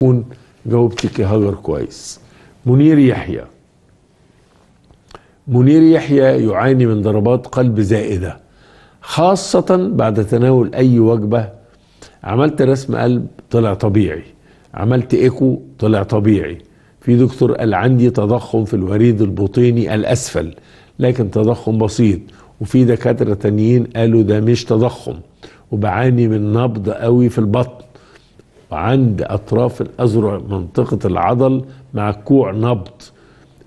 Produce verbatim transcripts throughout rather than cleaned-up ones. تكون جاوبتك يا هاجر كويس. منير يحيى منير يحيى يعاني من ضربات قلب زائدة، خاصة بعد تناول أي وجبة. عملت رسم قلب طلع طبيعي، عملت إيكو طلع طبيعي. في دكتور قال عندي تضخم في الوريد البطيني الأسفل، لكن تضخم بسيط، وفي دكاترة تانيين قالوا ده مش تضخم، وبعاني من نبض قوي في البطن، وعند أطراف الأذرع منطقة العضل مع الكوع نبض،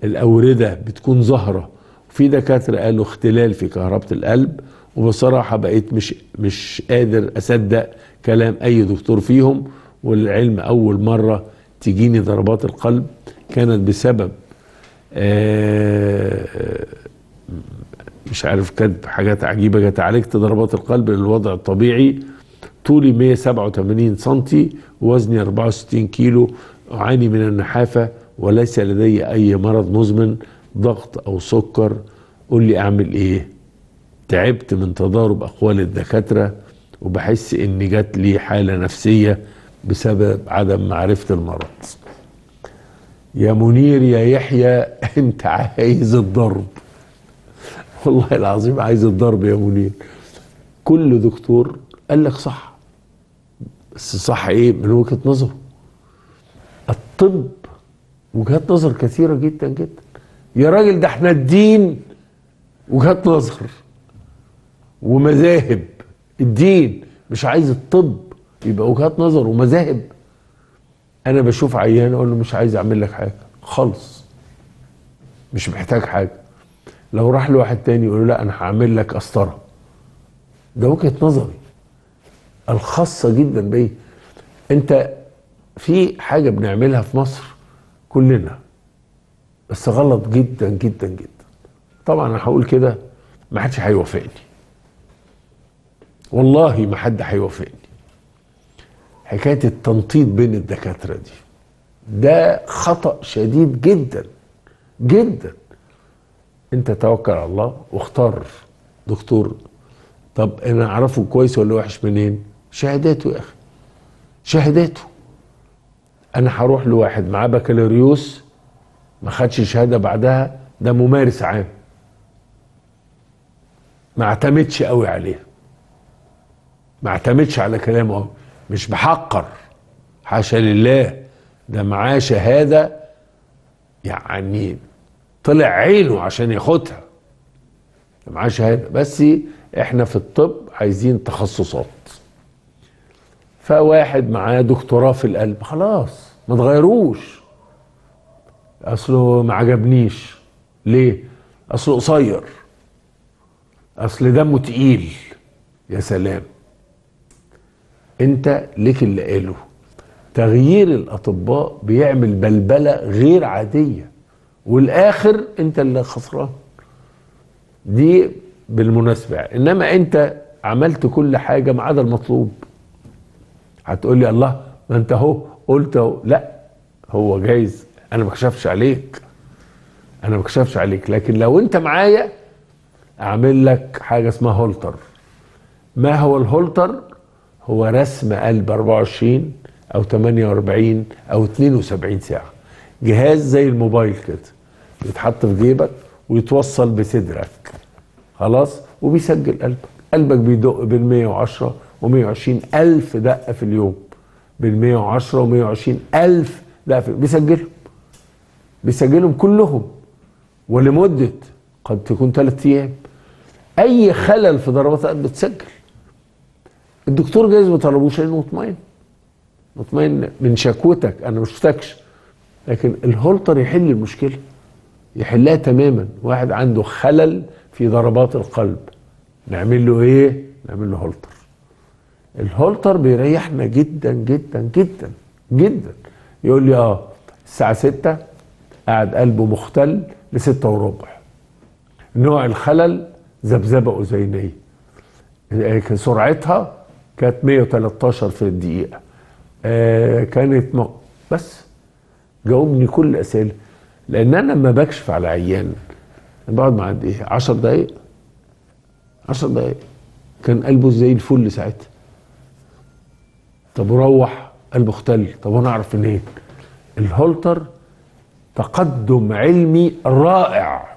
الأوردة بتكون ظاهرة. وفي دكاترة قالوا اختلال في كهربة القلب. وبصراحة بقيت مش مش قادر أصدق كلام أي دكتور فيهم. والعلم أول مرة تجيني ضربات القلب كانت بسبب آه مش عارف كاتب حاجات عجيبة. جت عالجت ضربات القلب للوضع الطبيعي، طولي مئة وسبعة وثمانين سنتي، وزني أربعة وستين كيلو، أعاني من النحافة وليس لدي أي مرض مزمن، ضغط أو سكر. قول لي أعمل إيه؟ تعبت من تضارب أقوال الدكاترة، وبحس إن جات لي حالة نفسية بسبب عدم معرفة المرض. يا منير يا يحيى أنت عايز الضرب، والله العظيم عايز الضرب يا منير. كل دكتور قال لك صح، بس صح ايه من وجهة نظره. الطب وجهات نظر كثيرة جدا جدا يا راجل، ده احنا الدين وجهات نظر ومذاهب. الدين مش عايز الطب، يبقى وجهات نظر ومذاهب. انا بشوف عيان اقول له مش عايز اعمل لك حاجة خالص، مش محتاج حاجة. لو راح لواحد تاني يقول له لا انا هعمل لك قسطرة، ده وجهة نظري الخاصة جدا بيه. انت في حاجة بنعملها في مصر كلنا بس غلط جدا جدا جدا. طبعا انا هقول كده ما حدش هيوافقني، والله ما حد هيوافقني. حكاية التنطيط بين الدكاترة دي ده خطأ شديد جدا جدا. انت توكل على الله واختار دكتور. طب انا اعرفه كويس ولا وحش منين؟ شهاداته يا اخي، شهاداته. انا هروح لواحد معاه بكالوريوس ما خدش شهاده بعدها، ده ممارس عام، ما اعتمدش قوي عليه، ما اعتمدش على كلامه قوي. مش بحقر، حاشا لله، ده معاه شهاده يعني طلع عينه عشان ياخدها، ده معاه شهاده. بس احنا في الطب عايزين تخصصات، فواحد معاه دكتوراه في القلب خلاص ما تغيروش، اصله ما عجبنيش. ليه؟ اصله قصير، اصل دمه تقيل. يا سلام، انت ليك اللي قاله. تغيير الاطباء بيعمل بلبله غير عاديه، والاخر انت اللي خسران دي بالمناسبة. انما انت عملت كل حاجة ما عدا المطلوب. هتقولي الله ما انت اهو قلت اهو. لا، هو جايز انا ما كشفش عليك، انا ما كشفش عليك، لكن لو انت معايا اعمل لك حاجة اسمها هولتر. ما هو الهولتر؟ هو رسم قلب أربعة وعشرين او ثمانية وأربعين او اثنين وسبعين ساعة، جهاز زي الموبايل كده يتحط في جيبك ويتوصل بصدرك خلاص، وبيسجل قلبك. قلبك بيدق بين مئة وعشرة ومئة وعشرين ألف دقة في اليوم، بين مئة وعشرة ومئة وعشرين ألف دقة في اليوم. بيسجلهم بيسجلهم كلهم، ولمدة قد تكون ثلاث أيام. أي خلل في ضربات القلب بتسجل. الدكتور جايز ما طلبوش لأنه مطمئن مطمئن من شكوتك، أنا ما شفتكش، لكن الهولتر يحل المشكلة، يحلها تماما. واحد عنده خلل في ضربات القلب، نعمل له ايه؟ نعمل له هولتر. الهولتر بيريحنا جدا جدا جدا جدا. يقول لي اه الساعة ستة قاعد قلبه مختل لستة وربع، نوع الخلل ذبذبة أذينية، سرعتها كانت مئة وثلاثة عشر في الدقيقة، آه كانت م... بس جاوبني كل الأسئلة. لأن أنا لما بكشف على عيان بقعد معاه قد ايه؟ عشر دقايق. عشر دقايق كان قلبه زي الفل ساعتها. طب وروح قلبه اختل. طب انا اعرف منين؟ الهولتر تقدم علمي رائع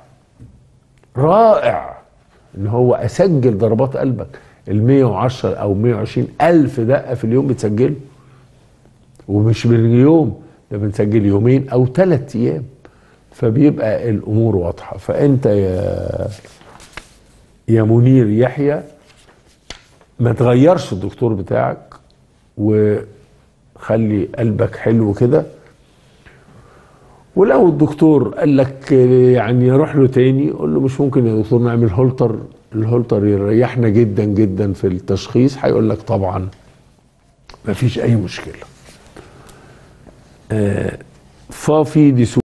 رائع ان هو اسجل ضربات قلبك ال مية وعشرة او مية وعشرين الف دقه في اليوم بتسجله، ومش باليوم ده، بنسجل يومين او ثلاث ايام، فبيبقى الامور واضحه. فانت يا يا منير يحيى ما تغيرش الدكتور بتاعك، وخلي قلبك حلو كده، ولو الدكتور قال لك يعني روح له تاني قول له مش ممكن يا دكتور نعمل هولتر، الهولتر يريحنا جدا جدا في التشخيص، هيقول لك طبعا مفيش اي مشكله. آه ففي دي